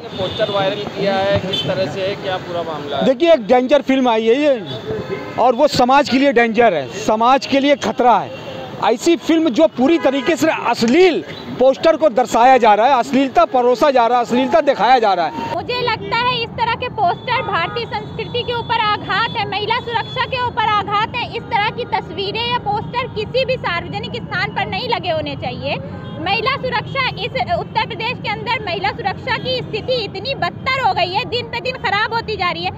Poster viral किया है, किस तरह से है, क्या पूरा मामला है? देखिए, एक डेंजर फिल्म आई है ये, और वो समाज के लिए डेंजर है, समाज के लिए खतरा है। ऐसी फिल्म जो पूरी तरीके से अश्लील पोस्टर को दर्शाया जा रहा है, अश्लीलता परोसा जा रहा है, अश्लीलता दिखाया जा रहा है। मुझे लगता है इस तरह के पोस्टर भारतीय संस्कृति के ऊपर आघात है, महिला सुरक्षा के ऊपर आघात है। इस तरह की तस्वीरें या पोस्टर किसी भी सार्वजनिक स्थान पर नहीं लगे होने चाहिए। महिला सुरक्षा इस उत्तर प्रदेश के अंदर महिला सुरक्षा की स्थिति इतनी बदतर हो गई है, दिन पे दिन खराब होती जा रही है।